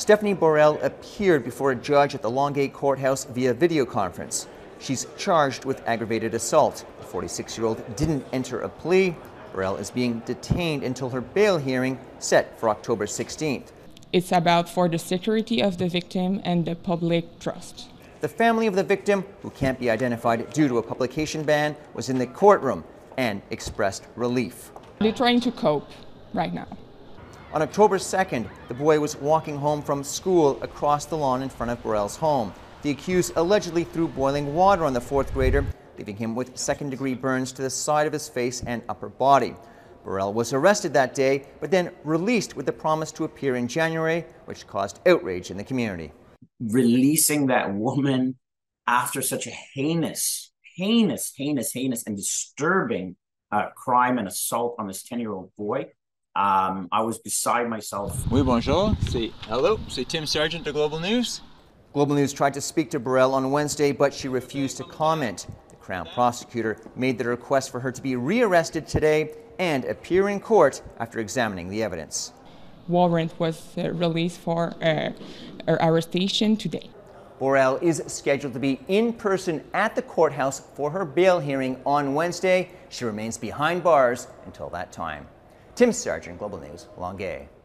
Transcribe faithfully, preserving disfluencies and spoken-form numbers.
Stéphanie Borel appeared before a judge at the Longueuil Courthouse via video conference. She's charged with aggravated assault. The forty-six-year-old didn't enter a plea. Borel is being detained until her bail hearing, set for October sixteenth. It's about for the security of the victim and the public trust. The family of the victim, who can't be identified due to a publication ban, was in the courtroom and expressed relief. They're trying to cope right now. On October second, the boy was walking home from school across the lawn in front of Borel's home. The accused allegedly threw boiling water on the fourth grader, leaving him with second-degree burns to the side of his face and upper body. Borel was arrested that day, but then released with the promise to appear in January, which caused outrage in the community. Releasing that woman after such a heinous, heinous, heinous, heinous, and disturbing uh, crime and assault on this ten-year-old boy, um, I was beside myself. Oui, bonjour. C'est, hello, c'est Tim Sargeant to Global News. Global News tried to speak to Borel on Wednesday, but she refused to comment. The Crown prosecutor made the request for her to be rearrested today and appear in court after examining the evidence. Warrant was uh, released for uh, her arrestation today. Borel is scheduled to be in person at the courthouse for her bail hearing on Wednesday. She remains behind bars until that time. Tim Sargeant, Global News, Longueuil.